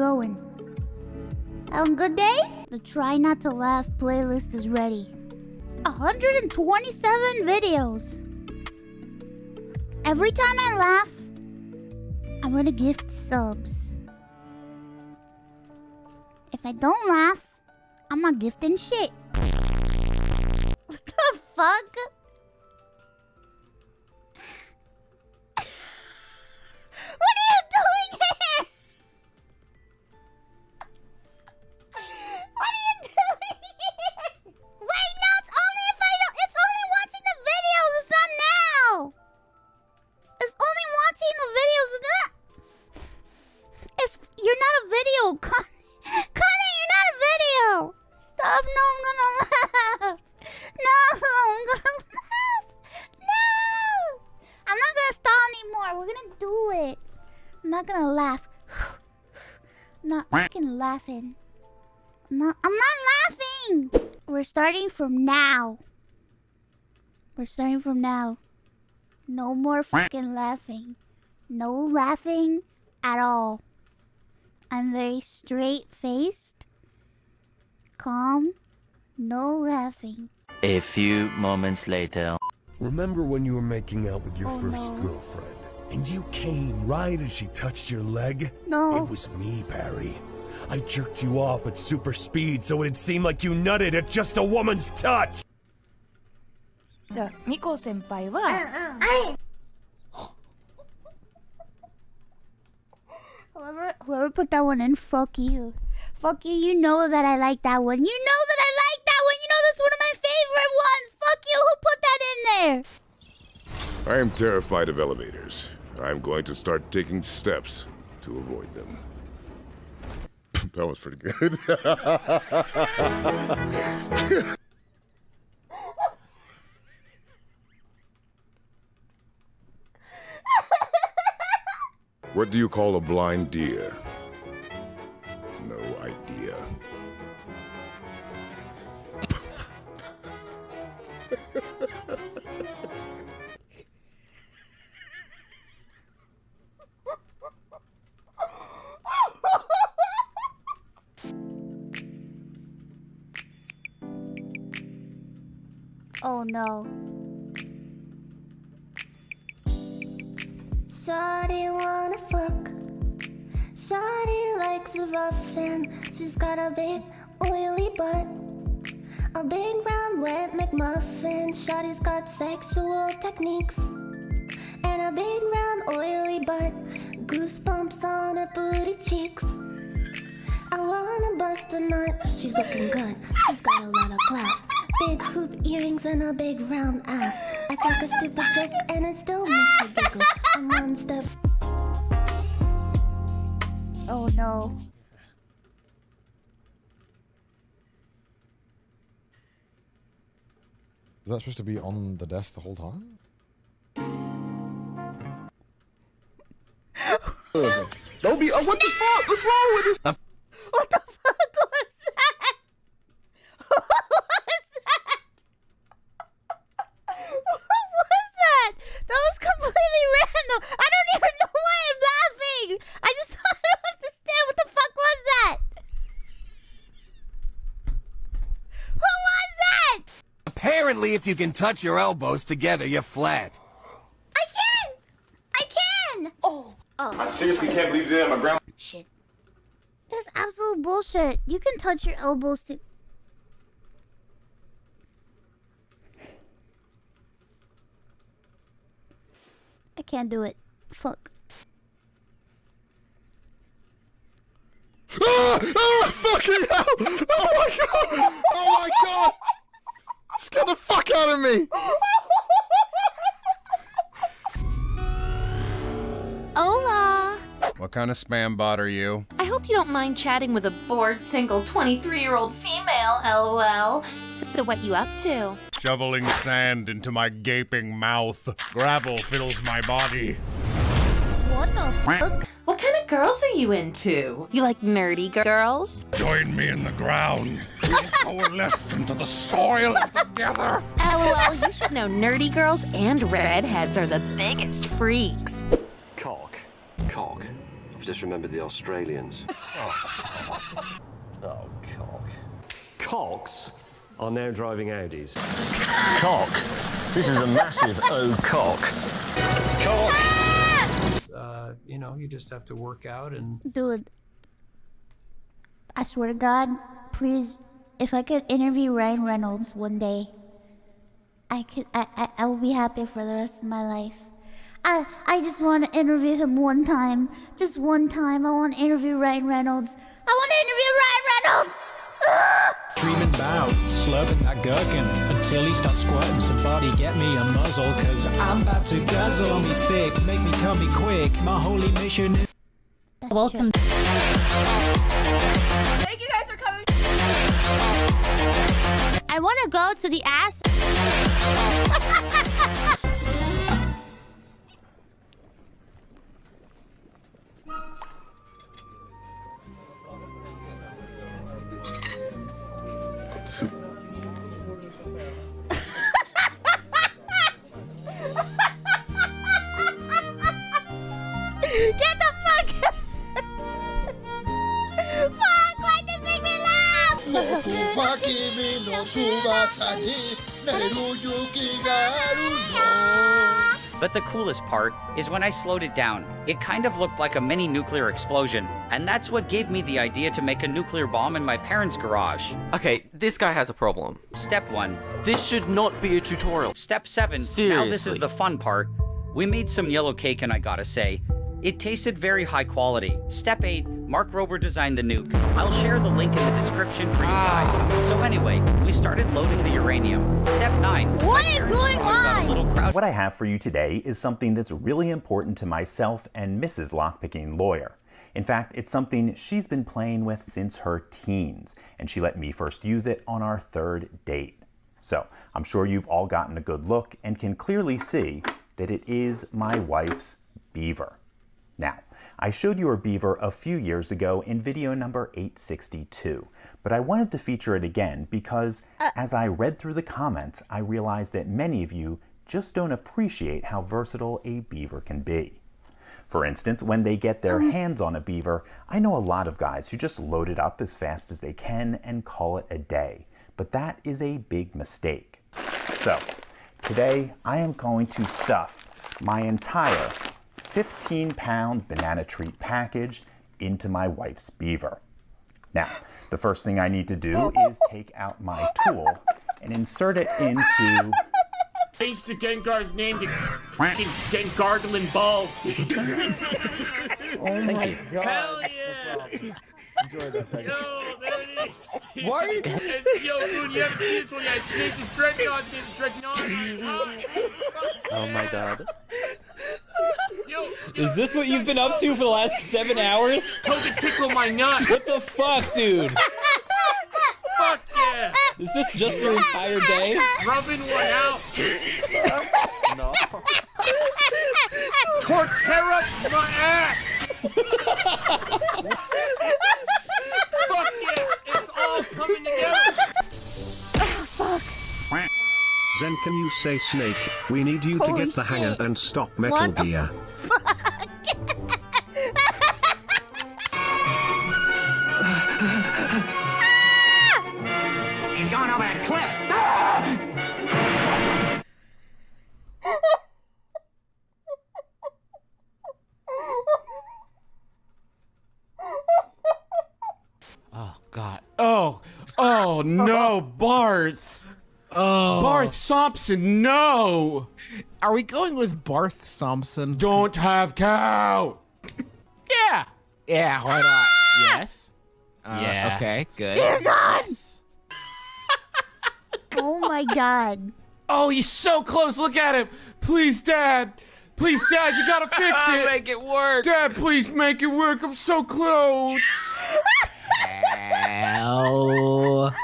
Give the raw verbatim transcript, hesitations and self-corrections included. going. Having a good day? The Try Not to Laugh playlist is ready. one hundred twenty-seven videos. Every time I laugh, I'm gonna gift subs. If I don't laugh, I'm not gifting shit. What the fuck? What are you doing here? What are you doing here? Wait, no, it's only if I don't... It's only watching the videos. It's not now. It's only watching the videos. It's not... It's... You're not a video. Connor, Connor, you're not a video. Stop. No, I'm gonna laugh. No, I'm gonna laugh. No. I'm not gonna stall anymore. We're gonna do it. I'm not gonna laugh. I'm not fucking laughing. I'm not, I'm not laughing. We're starting from now. We're starting from now. No more fucking laughing. No laughing at all. I'm very straight-faced. Calm. No laughing. A few moments later. Remember when you were making out with your oh, first no. girlfriend? And you came right as she touched your leg? No. It was me, Barry. I jerked you off at super speed so it'd seem like you nutted at just a woman's touch! So, Miko-senpai wa... Uh, uh, I... whoever, whoever put that one in, fuck you. Fuck you, you know that I like that one. You know that I like that one! You know that's one of my favorite ones! Fuck you, who put that in there? I am terrified of elevators. I'm going to start taking steps to avoid them. That was pretty good. What do you call a blind deer? No idea. Oh no. Shawty wanna fuck. Shawty likes the rough and she's got a big oily butt. A big round wet McMuffin. Shawty's got sexual techniques and a big round oily butt. Goosebumps on her booty cheeks. I wanna bust a nut. She's looking good. She's got a lot of class. Big hoop earrings and a big round ass. I crack a stupid joke and it still makes me giggle. I'm one step. Oh no. Is that supposed to be on the desk the whole time? Don't be. Oh, what the fuck? What's wrong with this? Uh, what the fuck was that? What was that? What was that? That was completely random. I don't even know why I'm laughing. I just I don't understand. What the fuck was that? What was that? Apparently, if you can touch your elbows together, you're flat. I can. I can. Oh. Oh. I seriously can't believe that. My grandma. Shit. That's absolute bullshit. You can touch your elbows to... I can't do it. Fuck. Ah! Ah! Fucking hell! Oh my god! Oh my god! Just get the fuck out of me! Hola! What kind of spam bot are you? I hope you don't mind chatting with a bored, single, twenty-three-year-old female, lol. So what you up to? Shoveling sand into my gaping mouth. Gravel fills my body. What the fuck? What kind of girls are you into? You like nerdy girls? Join me in the ground. Coalesce into the soil together. Lol, you should know nerdy girls and redheads are the biggest freaks. Cock. Cock. I've just remembered the Australians. Oh, oh cock. Cocks are now driving Audis. Cock? This is a massive oh cock. Cock! Uh, you know, you just have to work out and... Dude, I swear to God, please, if I could interview Ryan Reynolds one day, I could, I, I, I will be happy for the rest of my life. I, I just want to interview him one time. Just one time. I want to interview Ryan Reynolds. I want to interview Ryan Reynolds! Ah! Dreaming about slurping that gherkin until he starts squirting. Somebody get me a muzzle, cause I'm about to guzzle me thick. Make me come me quick. My holy mission is... Welcome. Thank you guys for coming. I want to go to the ass... Get the fuck! Fuck! Why does make me laugh? No tu paki mi no subasadi neru yuki garu no. But the coolest part is when I slowed it down, it kind of looked like a mini nuclear explosion, and that's what gave me the idea to make a nuclear bomb in my parents' garage. Okay, this guy has a problem. Step one. This should not be a tutorial. Step seven. Seriously. Now this is the fun part. We made some yellow cake, and I gotta say, it tasted very high quality. Step eight, Mark Rober designed the nuke. I'll share the link in the description for you guys. Ah. So anyway, we started loading the uranium. Step nine. What is going on? What I have for you today is something that's really important to myself and Missus Lockpicking Lawyer. In fact, it's something she's been playing with since her teens, and she let me first use it on our third date. So I'm sure you've all gotten a good look and can clearly see that it is my wife's beaver. Now, I showed you her beaver a few years ago in video number eight sixty-two, but I wanted to feature it again because uh, as I read through the comments, I realized that many of you just don't appreciate how versatile a beaver can be. For instance, when they get their hands on a beaver, I know a lot of guys who just load it up as fast as they can and call it a day, but that is a big mistake. So, today I am going to stuff my entire fifteen pound banana treat package into my wife's beaver. Now, the first thing I need to do is take out my tool and insert it into... Change to Gengar's name to Gengarglin Balls. Oh my God. Hell yeah. Enjoy that thing. Yo, that is... Why are you... Yo, dude, you haven't seen this one yet. Change to Dreadnought to... Oh my God. Yo, yo, is this what you've been up to for the last seven hours? Toga tickle my nut. What the fuck, dude? Fuck yeah. Is this just your entire day? Rubbing one out. No. Torterra my ass. Fuck yeah. It's all coming together. Oh, fuck. Zen, can you say snake? We need you Holy to get the shit. Hanger and stop Metal what Gear. Oh no, Barth! Oh. Barth Sampson, no! Are we going with Barth Sampson? Don't have cow! Yeah! Yeah, why not? Yes. Uh, yeah. Okay, good. Dear God! Yes. Oh my God. Oh, he's so close, look at him! Please, Dad! Please, Dad, you gotta fix it! Make it work! Dad, please make it work, I'm so close! Ow.